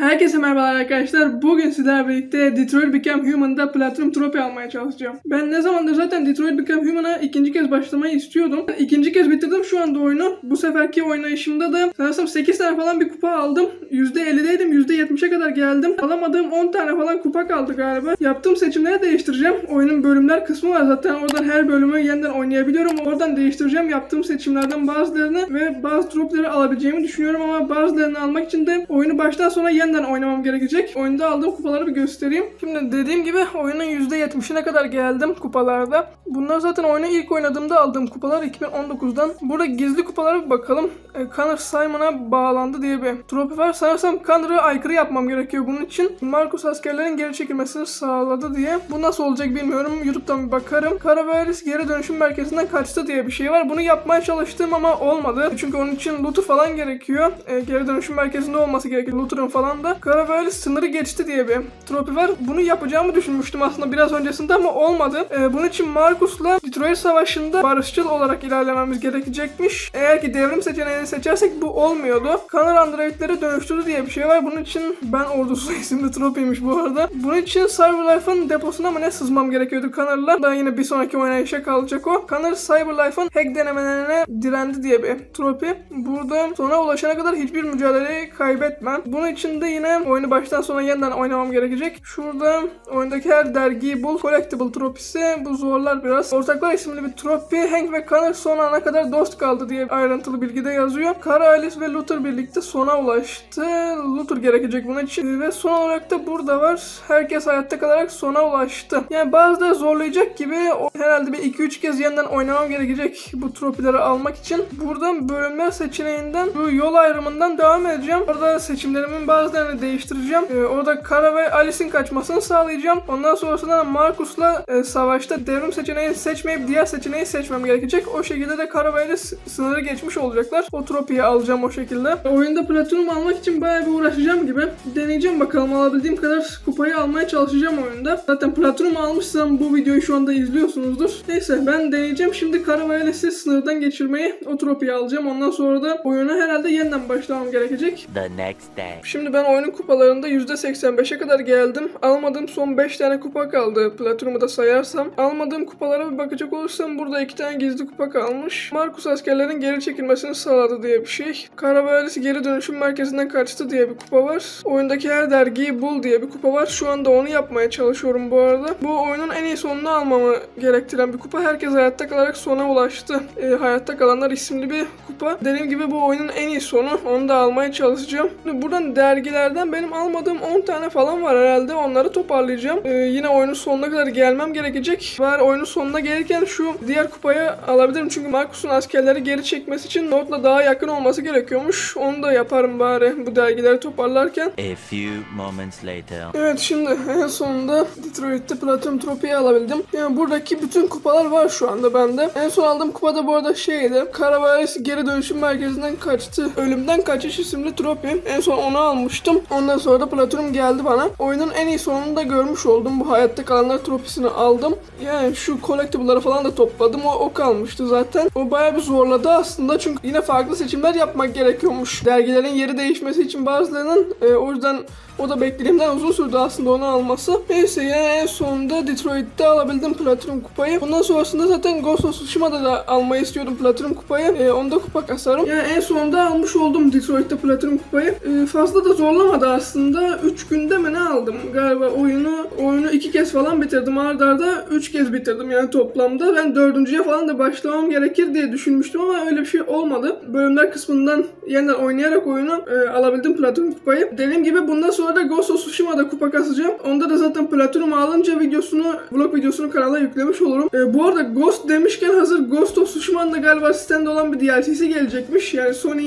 Herkese merhabalar arkadaşlar. Bugün sizlerle birlikte Detroit Become Human'da Platinum Trophy almaya çalışacağım. Ben ne zamandır zaten Detroit Become Human'a ikinci kez başlamayı istiyordum. İkinci kez bitirdim şu anda oyunu. Bu seferki oynayışımda da sanırsam 8 tane falan bir kupa aldım. %50'deydim. %70'e kadar geldim. Alamadığım 10 tane falan kupa kaldı galiba. Yaptığım seçimleri değiştireceğim. Oyunun bölümler kısmı var zaten. Oradan her bölümü yeniden oynayabiliyorum. Oradan değiştireceğim yaptığım seçimlerden bazılarını ve bazı tropları alabileceğimi düşünüyorum ama bazılarını almak için de oyunu baştan sona yeniden oynamam gerekecek. Oyunda aldığım kupaları bir göstereyim. Şimdi dediğim gibi oyunun %70'ine kadar geldim kupalarda. Bunlar zaten oyunu ilk oynadığımda aldığım kupalar 2019'dan. Burada gizli kupalara bir bakalım. Connor Simon'a bağlandı diye bir trofi var. Sanırsam Connor'ı aykırı yapmam gerekiyor bunun için. Markus askerlerin geri çekilmesini sağladı diye. Bu nasıl olacak bilmiyorum. YouTube'dan bir bakarım. Kara ve Alice geri dönüşüm merkezinden kaçtı diye bir şey var. Bunu yapmaya çalıştım ama olmadı. Çünkü onun için Luther falan gerekiyor. Geri dönüşüm merkezinde olması gerekiyor. Luther'ın falan da Kara böyle sınırı geçti diye bir tropi var. Bunu yapacağımı düşünmüştüm aslında biraz öncesinde ama olmadı. Bunun için Markus'la Detroit Savaşı'nda barışçıl olarak ilerlememiz gerekecekmiş. Eğer ki devrim seçeneğini seçersek bu olmuyordu. Connor Android'leri dönüştürdü diye bir şey var. Bunun için ben ordusu isimli tropiymiş bu arada. Bunun için Cyber Life'ın deposuna mı ne sızmam gerekiyordu Connor'la. Daha yine bir sonraki oynayışa kalacak o. Connor Cyber Life'ın hack denemelerine direndi diye bir tropi. Burada sona ulaşana kadar hiçbir mücadeleyi kaybetmem. Bunun için de yine oyunu baştan sona yeniden oynamam gerekecek. Şurada oyundaki her dergiyi bul. Collectible tropisi. Bu zorlar biraz. Ortaklar isimli bir tropi. Hank ve Connor son ana kadar dost kaldı diye ayrıntılı bilgide yazıyor. Kara, Alice ve Luther birlikte sona ulaştı. Luther gerekecek bunun için. Ve son olarak da burada var. Herkes hayatta kalarak sona ulaştı. Yani bazıları zorlayacak gibi herhalde bir 2-3 kez yeniden oynamam gerekecek bu tropileri almak için. Buradan bölümler seçeneğinden bu yol ayrımından devam edeceğim. Orada seçimlerimin bazıları değiştireceğim. Orada Kara ve Alice'in kaçmasını sağlayacağım. Ondan sonrasında Markus'la savaşta devrim seçeneğini seçmeyip diğer seçeneği seçmem gerekecek. O şekilde de Kara ve Alice sınırı geçmiş olacaklar. O tropiyi alacağım o şekilde. Oyunda platinum almak için bayağı bir uğraşacağım gibi. Deneyeceğim bakalım. Alabildiğim kadar kupayı almaya çalışacağım oyunda. Zaten platinum almışsam bu videoyu şu anda izliyorsunuzdur. Neyse ben deneyeceğim. Şimdi Kara ve Alice'i sınırdan geçirmeyi, o tropiyi alacağım. Ondan sonra da oyuna herhalde yeniden başlamam gerekecek. The next day. Şimdi ben oyunun kupalarında %85'e kadar geldim. Almadığım son 5 tane kupa kaldı. Platinum'u da sayarsam. Almadığım kupalara bir bakacak olursam burada 2 tane gizli kupa kalmış. Markus askerlerin geri çekilmesini sağladı diye bir şey. Kara ve Alice geri dönüşüm merkezinden kaçtı diye bir kupa var. Oyundaki her dergiyi bul diye bir kupa var. Şu anda onu yapmaya çalışıyorum bu arada. Bu oyunun en iyi sonunu almamı gerektiren bir kupa. Herkes hayatta kalarak sona ulaştı. Hayatta kalanlar isimli bir kupa. Dediğim gibi bu oyunun en iyi sonu. Onu da almaya çalışacağım. Şimdi buradan dergiler benim almadığım 10 tane falan var herhalde. Onları toparlayacağım. Yine oyunun sonuna kadar gelmem gerekecek. Var oyunun sonuna gelirken şu diğer kupayı alabilirim. Çünkü Markus'un askerleri geri çekmesi için North'la daha yakın olması gerekiyormuş. Onu da yaparım bari bu dergileri toparlarken. A few moments later. Evet şimdi en sonunda Detroit'te Platinum Trophy'yi alabildim. Yani buradaki bütün kupalar var şu anda bende. En son aldığım kupa da bu arada şeydi. Karavaris geri dönüşüm merkezinden kaçtı. Ölümden kaçış isimli trophy. En son onu almıştım. Ondan sonra da platinum geldi bana. Oyunun en iyi sonunu da görmüş oldum. Bu hayatta kalanlar tropisini aldım. Yani şu collectible'ları falan da topladım. O kalmıştı zaten. O bayağı bir zorladı aslında. Çünkü yine farklı seçimler yapmak gerekiyormuş. Dergilerin yeri değişmesi için bazılarının. O yüzden o da beklediğimden uzun sürdü aslında onu alması. Neyse yani en sonunda Detroit'te alabildim platinum kupayı. Ondan sonrasında zaten Ghost of Tsushima'da da almayı istiyordum platinum kupayı. Onda kupa kasarım. Yani en sonunda almış oldum Detroit'te platinum kupayı. Fazla da zorlanmıştım. Olmadı aslında. 3 günde mi ne aldım? Galiba oyunu 2 kez falan bitirdim. Ardarda 3 kez bitirdim yani toplamda. Ben 4.'ye falan da başlamam gerekir diye düşünmüştüm ama öyle bir şey olmadı. Bölümler kısmından yeniden oynayarak oyunu alabildim platinum kupayı. Dediğim gibi bundan sonra da Ghost of Tsushima'da kupa kasacağım. Onda da zaten platinum alınca vlog videosunu kanala yüklemiş olurum. Bu arada Ghost demişken hazır Ghost of Tsushima'nın da galiba stand olan bir DLC'si gelecekmiş. Yani Sony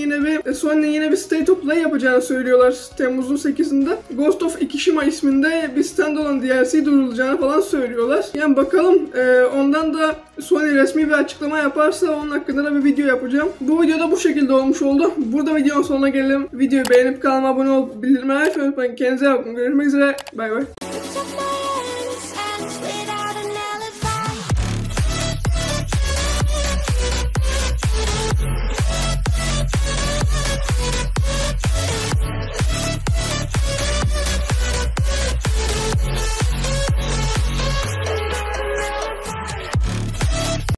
yine bir State of Play yapacağını söylüyorlar. Temmuz'un 8'inde Ghost of Tsushima isminde bir standalone DLC duyurulacağını falan söylüyorlar. Yani bakalım ondan da Sony resmi bir açıklama yaparsa onun hakkında da bir video yapacağım. Bu videoda bu şekilde olmuş oldu. Burada videonun sonuna gelelim. Videoyu beğenip kanalıma abone olup bildirimleri açmayı unutmayın. Kendinize iyi bakın. Görüşmek üzere. Bay bay.